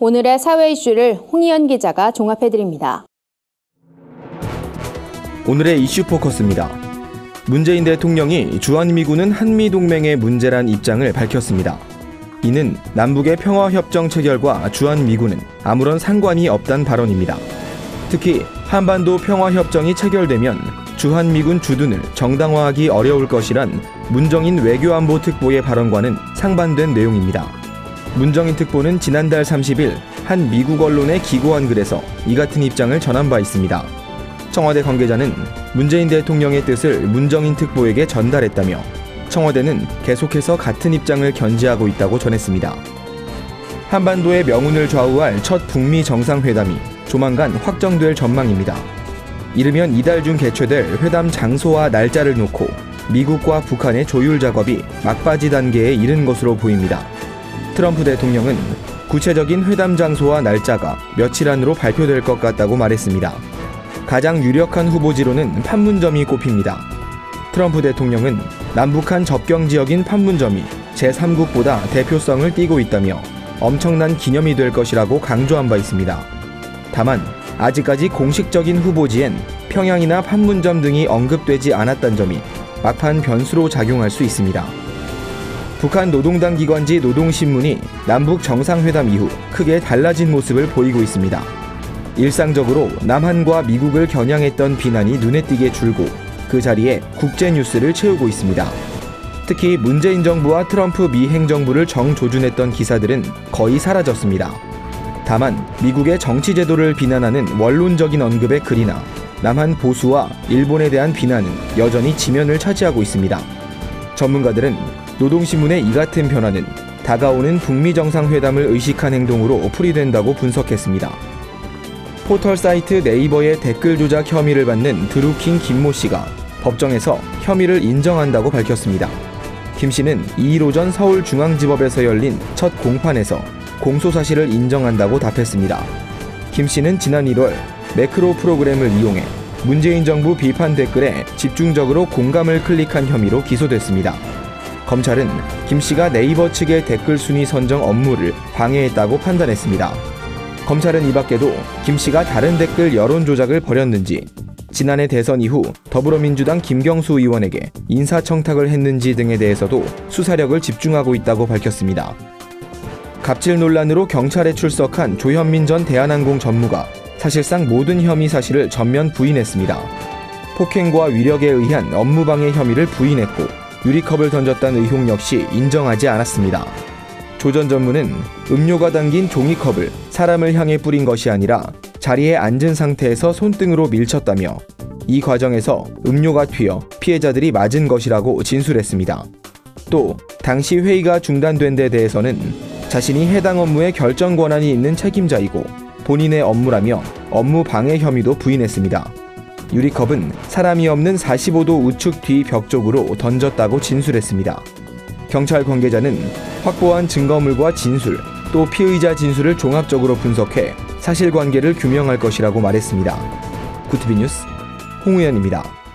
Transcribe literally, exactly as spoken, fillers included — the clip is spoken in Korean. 오늘의 사회 이슈를 홍의현 기자가 종합해드립니다. 오늘의 이슈 포커스입니다. 문재인 대통령이 주한미군은 한미동맹의 문제란 입장을 밝혔습니다. 이는 남북의 평화협정 체결과 주한미군은 아무런 상관이 없단 발언입니다. 특히 한반도 평화협정이 체결되면 주한미군 주둔을 정당화하기 어려울 것이란 문정인 외교안보 특보의 발언과는 상반된 내용입니다. 문정인 특보는 지난달 삼십일 한 미국 언론에 기고한 글에서 이 같은 입장을 전한 바 있습니다. 청와대 관계자는 문재인 대통령의 뜻을 문정인 특보에게 전달했다며 청와대는 계속해서 같은 입장을 견지하고 있다고 전했습니다. 한반도의 명운을 좌우할 첫 북미 정상회담이 조만간 확정될 전망입니다. 이르면 이달 중 개최될 회담 장소와 날짜를 놓고 미국과 북한의 조율 작업이 막바지 단계에 이른 것으로 보입니다. 트럼프 대통령은 구체적인 회담 장소와 날짜가 며칠 안으로 발표될 것 같다고 말했습니다. 가장 유력한 후보지로는 판문점이 꼽힙니다. 트럼프 대통령은 남북한 접경 지역인 판문점이 제삼국보다 대표성을 띠고 있다며 엄청난 기념이 될 것이라고 강조한 바 있습니다. 다만 아직까지 공식적인 후보지엔 평양이나 판문점 등이 언급되지 않았다는 점이 막판 변수로 작용할 수 있습니다. 북한 노동당 기관지 노동신문이 남북 정상회담 이후 크게 달라진 모습을 보이고 있습니다. 일상적으로 남한과 미국을 겨냥했던 비난이 눈에 띄게 줄고 그 자리에 국제뉴스를 채우고 있습니다. 특히 문재인 정부와 트럼프 미 행정부를 정조준했던 기사들은 거의 사라졌습니다. 다만 미국의 정치 제도를 비난하는 원론적인 언급의 글이나 남한 보수와 일본에 대한 비난은 여전히 지면을 차지하고 있습니다. 전문가들은 노동신문의 이 같은 변화는 다가오는 북미 정상회담을 의식한 행동으로 풀이된다고 분석했습니다. 포털 사이트 네이버의 댓글 조작 혐의를 받는 드루킹 김모 씨가 법정에서 혐의를 인정한다고 밝혔습니다. 김 씨는 이일 오전 서울중앙지법에서 열린 첫 공판에서 공소 사실을 인정한다고 답했습니다. 김 씨는 지난 일월 매크로 프로그램을 이용해 문재인 정부 비판 댓글에 집중적으로 공감을 클릭한 혐의로 기소됐습니다. 검찰은 김 씨가 네이버 측의 댓글 순위 선정 업무를 방해했다고 판단했습니다. 검찰은 이 밖에도 김 씨가 다른 댓글 여론 조작을 벌였는지, 지난해 대선 이후 더불어민주당 김경수 의원에게 인사청탁을 했는지 등에 대해서도 수사력을 집중하고 있다고 밝혔습니다. 갑질 논란으로 경찰에 출석한 조현민 전 대한항공 전무가 사실상 모든 혐의 사실을 전면 부인했습니다. 폭행과 위력에 의한 업무방해 혐의를 부인했고 유리컵을 던졌다는 의혹 역시 인정하지 않았습니다. 조 전 전무는 음료가 담긴 종이컵을 사람을 향해 뿌린 것이 아니라 자리에 앉은 상태에서 손등으로 밀쳤다며 이 과정에서 음료가 튀어 피해자들이 맞은 것이라고 진술했습니다. 또 당시 회의가 중단된 데 대해서는 자신이 해당 업무에 결정 권한이 있는 책임자이고 본인의 업무라며 업무 방해 혐의도 부인했습니다. 유리컵은 사람이 없는 사십오 도 우측 뒤 벽 쪽으로 던졌다고 진술했습니다. 경찰 관계자는 확보한 증거물과 진술, 또 피의자 진술을 종합적으로 분석해 사실관계를 규명할 것이라고 말했습니다. GOODTV 뉴스 홍의현입니다.